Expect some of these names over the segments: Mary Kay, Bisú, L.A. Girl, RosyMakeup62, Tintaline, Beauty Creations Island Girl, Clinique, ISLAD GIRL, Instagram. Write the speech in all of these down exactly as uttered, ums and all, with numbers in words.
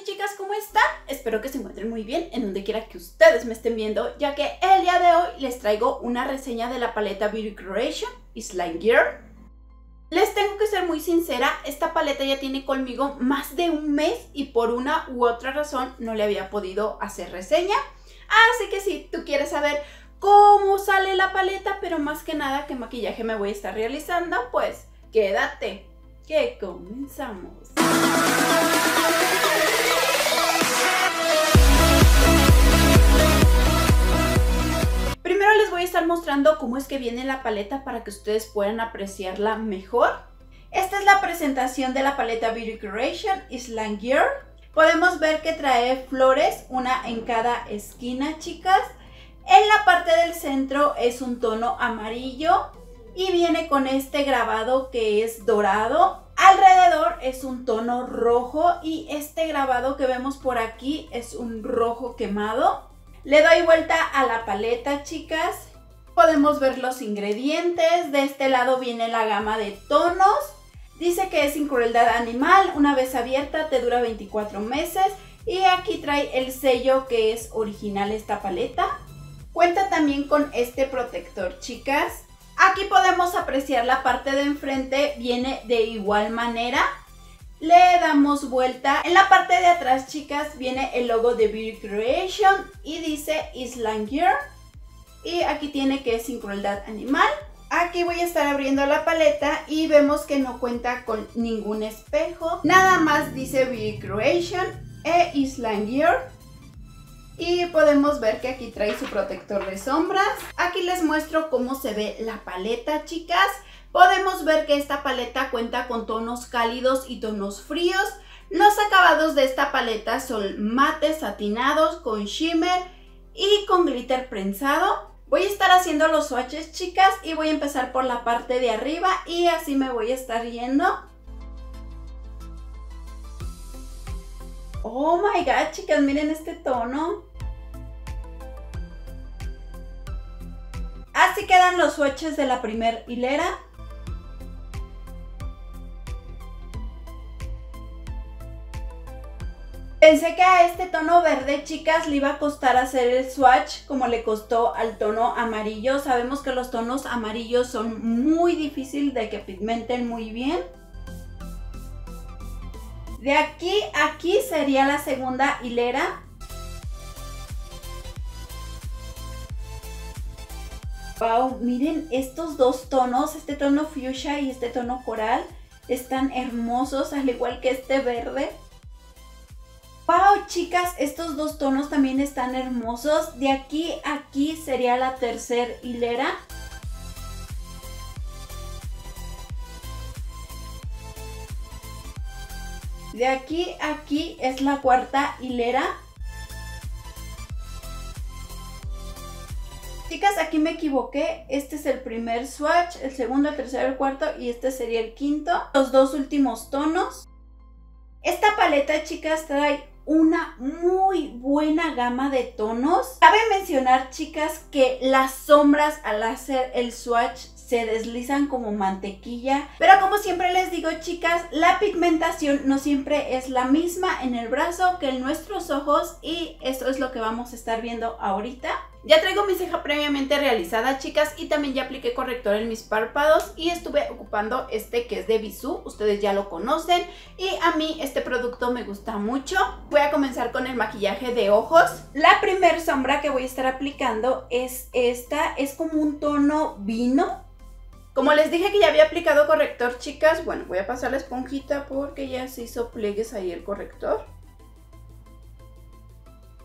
y chicas, ¿cómo están? Espero que se encuentren muy bien en donde quiera que ustedes me estén viendo, ya que el día de hoy les traigo una reseña de la paleta Beauty Creations Island Girl. Les tengo que ser muy sincera, esta paleta ya tiene conmigo más de un mes y por una u otra razón no le había podido hacer reseña. Así que si tú quieres saber cómo sale la paleta, pero más que nada qué maquillaje me voy a estar realizando, pues quédate, que comenzamos. Primero les voy a estar mostrando cómo es que viene la paleta para que ustedes puedan apreciarla mejor. Esta es la presentación de la paleta Beauty Creations Island Girl. Podemos ver que trae flores, una en cada esquina, chicas. En la parte del centro es un tono amarillo y viene con este grabado que es dorado. Alrededor es un tono rojo y este grabado que vemos por aquí es un rojo quemado. Le doy vuelta a la paleta, chicas. Podemos ver los ingredientes. De este lado viene la gama de tonos. Dice que es sin crueldad animal. Una vez abierta te dura veinticuatro meses. Y aquí trae el sello que es original esta paleta. Cuenta también con este protector, chicas. Aquí podemos apreciar la parte de enfrente. Viene de igual manera. Le damos vuelta. En la parte de atrás, chicas, viene el logo de Beauty Creations y dice Island Girl. Y aquí tiene que es sin crueldad animal. Aquí voy a estar abriendo la paleta y vemos que no cuenta con ningún espejo. Nada más dice Beauty Creations e Island Girl. Y podemos ver que aquí trae su protector de sombras. Aquí les muestro cómo se ve la paleta, chicas. Podemos ver que esta paleta cuenta con tonos cálidos y tonos fríos. Los acabados de esta paleta son mates satinados con shimmer y con glitter prensado. Voy a estar haciendo los swatches, chicas, y voy a empezar por la parte de arriba y así me voy a estar yendo. Oh my god, chicas, miren este tono. Así quedan los swatches de la primera hilera. Pensé que a este tono verde, chicas, le iba a costar hacer el swatch como le costó al tono amarillo. Sabemos que los tonos amarillos son muy difíciles de que pigmenten muy bien. De aquí a aquí sería la segunda hilera. Wow, miren estos dos tonos, este tono fucsia y este tono coral, están hermosos, al igual que este verde. Wow, chicas, estos dos tonos también están hermosos. De aquí a aquí sería la tercera hilera. De aquí a aquí es la cuarta hilera. Chicas, aquí me equivoqué, este es el primer swatch, el segundo, el tercero, el cuarto y este sería el quinto. Los dos últimos tonos. Esta paleta, chicas, trae una muy buena gama de tonos. Cabe mencionar, chicas, que las sombras al hacer el swatch se deslizan como mantequilla. Pero como siempre les digo, chicas, la pigmentación no siempre es la misma en el brazo que en nuestros ojos. Y eso es lo que vamos a estar viendo ahorita. Ya traigo mi ceja previamente realizada, chicas, y también ya apliqué corrector en mis párpados y estuve ocupando este que es de Bisú, ustedes ya lo conocen y a mí este producto me gusta mucho. Voy a comenzar con el maquillaje de ojos. La primer sombra que voy a estar aplicando es esta, es como un tono vino. Como les dije que ya había aplicado corrector, chicas, bueno, voy a pasar la esponjita porque ya se hizo pliegues ahí el corrector.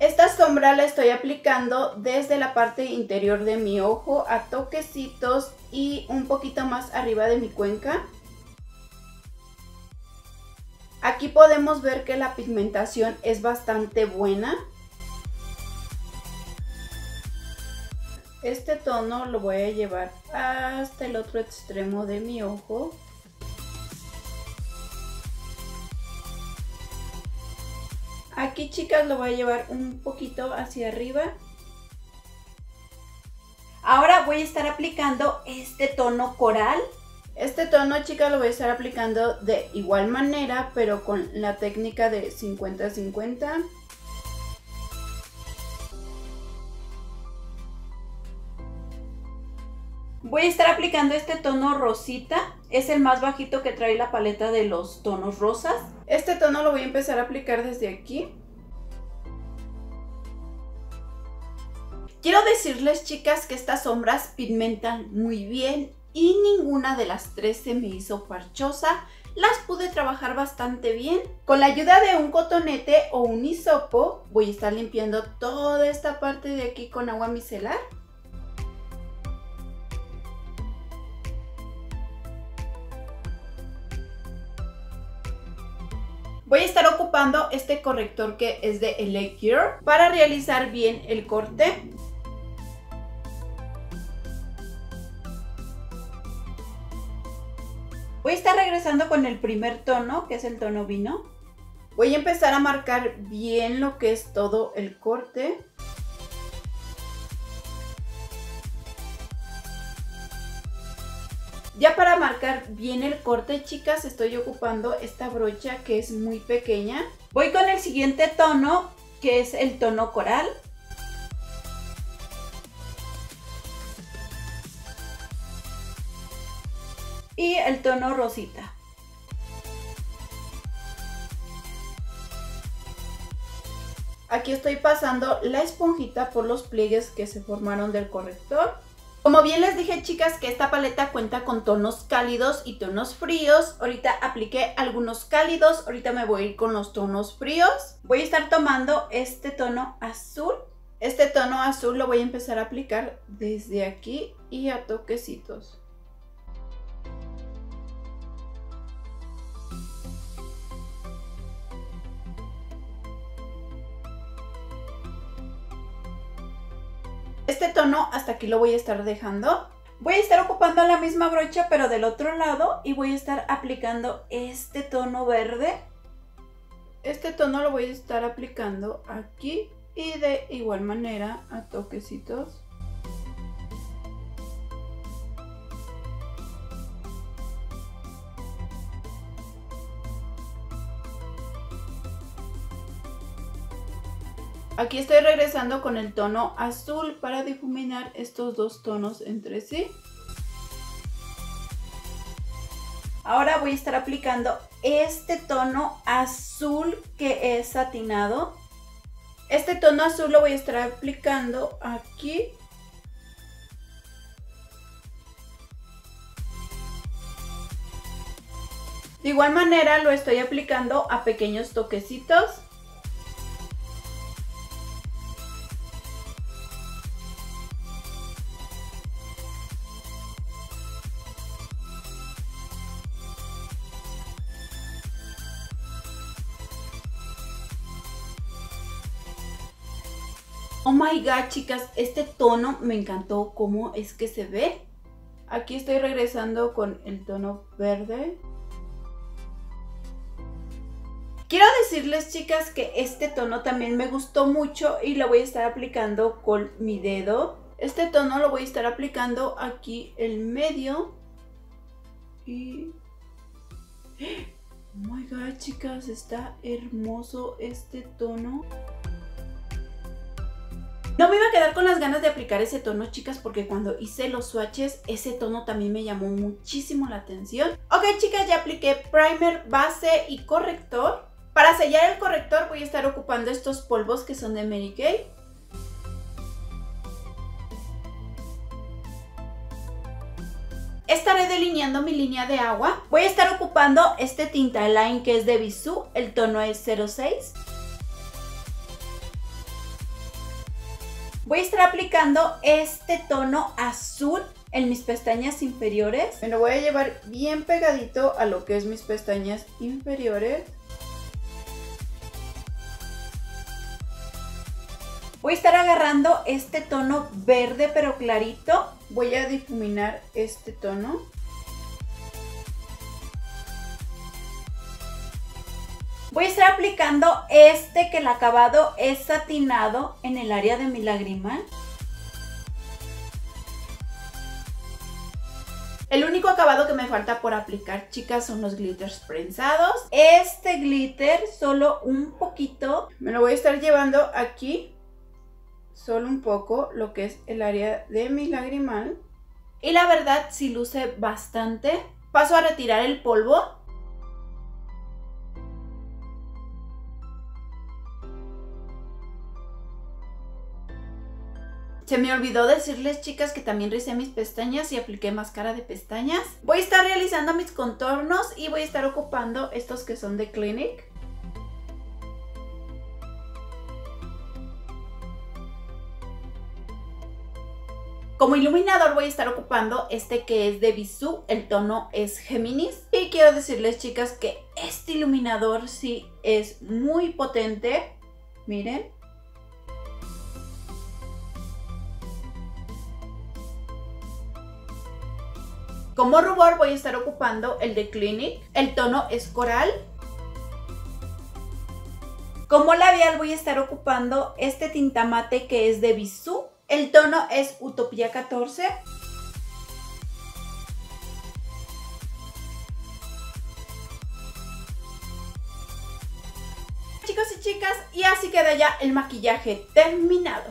Esta sombra la estoy aplicando desde la parte interior de mi ojo a toquecitos y un poquito más arriba de mi cuenca. Aquí podemos ver que la pigmentación es bastante buena. Este tono lo voy a llevar hasta el otro extremo de mi ojo. Aquí, chicas, lo voy a llevar un poquito hacia arriba. Ahora voy a estar aplicando este tono coral. Este tono, chicas, lo voy a estar aplicando de igual manera, pero con la técnica de cincuenta cincuenta. Voy a estar aplicando este tono rosita, es el más bajito que trae la paleta de los tonos rosas. Este tono lo voy a empezar a aplicar desde aquí. Quiero decirles, chicas, que estas sombras pigmentan muy bien y ninguna de las tres se me hizo parchosa. Las pude trabajar bastante bien. Con la ayuda de un cotonete o un hisopo voy a estar limpiando toda esta parte de aquí con agua micelar. Voy a estar ocupando este corrector que es de L A Girl para realizar bien el corte. Voy a estar regresando con el primer tono, que es el tono vino. Voy a empezar a marcar bien lo que es todo el corte. Ya para marcar bien el corte, chicas, estoy ocupando esta brocha que es muy pequeña. Voy con el siguiente tono, que es el tono coral. Y el tono rosita. Aquí estoy pasando la esponjita por los pliegues que se formaron del corrector. Como bien les dije, chicas, que esta paleta cuenta con tonos cálidos y tonos fríos. Ahorita apliqué algunos cálidos, ahorita me voy a ir con los tonos fríos. Voy a estar tomando este tono azul. Este tono azul lo voy a empezar a aplicar desde aquí y a toquecitos. Este tono hasta aquí lo voy a estar dejando. Voy a estar ocupando la misma brocha pero del otro lado y voy a estar aplicando este tono verde. Este tono lo voy a estar aplicando aquí y de igual manera a toquecitos. Aquí estoy regresando con el tono azul para difuminar estos dos tonos entre sí. Ahora voy a estar aplicando este tono azul que es satinado. Este tono azul lo voy a estar aplicando aquí. De igual manera lo estoy aplicando a pequeños toquecitos. Oh my god, chicas, este tono me encantó cómo es que se ve. Aquí estoy regresando con el tono verde. Quiero decirles, chicas, que este tono también me gustó mucho y lo voy a estar aplicando con mi dedo. Este tono lo voy a estar aplicando aquí en medio. Y... oh my god, chicas, está hermoso este tono. No me iba a quedar con las ganas de aplicar ese tono, chicas, porque cuando hice los swatches, ese tono también me llamó muchísimo la atención. Ok, chicas, ya apliqué primer, base y corrector. Para sellar el corrector voy a estar ocupando estos polvos que son de Mary Kay. Estaré delineando mi línea de agua. Voy a estar ocupando este Tintaline que es de Bisú, el tono es cero seis. Voy a estar aplicando este tono azul en mis pestañas inferiores. Me lo voy a llevar bien pegadito a lo que es mis pestañas inferiores. Voy a estar agarrando este tono verde pero clarito. Voy a difuminar este tono. Voy a estar aplicando este que el acabado es satinado en el área de mi lagrimal. El único acabado que me falta por aplicar, chicas, son los glitters prensados. Este glitter, solo un poquito, me lo voy a estar llevando aquí, solo un poco, lo que es el área de mi lagrimal. Y la verdad, sí luce bastante. Paso a retirar el polvo. Se me olvidó decirles, chicas, que también ricé mis pestañas y apliqué máscara de pestañas. Voy a estar realizando mis contornos y voy a estar ocupando estos que son de Clinique. Como iluminador voy a estar ocupando este que es de Bisú, el tono es Géminis. Y quiero decirles, chicas, que este iluminador sí es muy potente. Miren. Como rubor voy a estar ocupando el de Clinique, el tono es coral. Como labial voy a estar ocupando este tinta mate que es de Bisú, el tono es Utopía catorce. Chicos y chicas, y así queda ya el maquillaje terminado.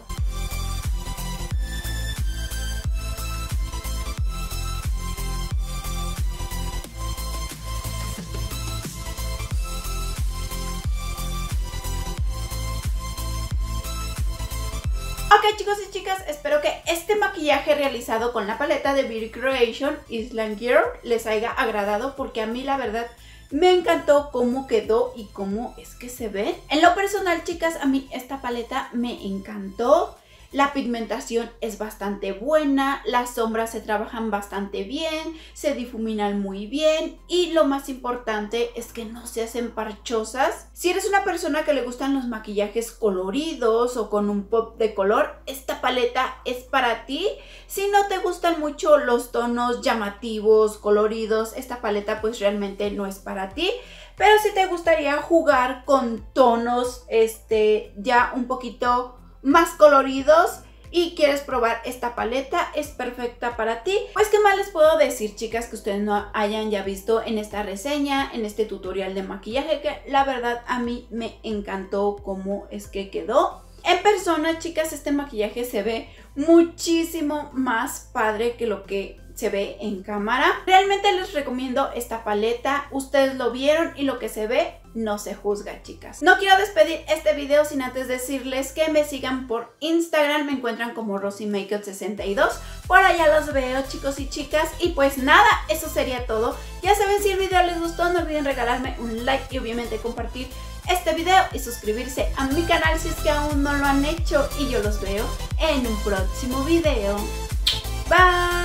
Ok, chicos y chicas, espero que este maquillaje realizado con la paleta de Beauty Creations Island Girl les haya agradado, porque a mí la verdad me encantó cómo quedó y cómo es que se ve. En lo personal, chicas, a mí esta paleta me encantó. La pigmentación es bastante buena, las sombras se trabajan bastante bien, se difuminan muy bien y lo más importante es que no se hacen parchosas. Si eres una persona que le gustan los maquillajes coloridos o con un pop de color, esta paleta es para ti. Si no te gustan mucho los tonos llamativos, coloridos, esta paleta pues realmente no es para ti. Pero si te gustaría jugar con tonos este, ya un poquito más coloridos y quieres probar esta paleta, es perfecta para ti. Pues qué más les puedo decir, chicas, que ustedes no hayan ya visto en esta reseña, en este tutorial de maquillaje, que la verdad a mí me encantó cómo es que quedó. En persona, chicas, este maquillaje se ve muchísimo más padre que lo que se ve en cámara. Realmente les recomiendo esta paleta. Ustedes lo vieron y lo que se ve no se juzga, chicas. No quiero despedir este video sin antes decirles que me sigan por Instagram. Me encuentran como Rosy Makeup sesenta y dos. Por allá los veo, chicos y chicas. Y pues nada, eso sería todo. Ya saben, si el video les gustó, no olviden regalarme un like y obviamente compartir este video y suscribirse a mi canal si es que aún no lo han hecho. Y yo los veo en un próximo video. Bye.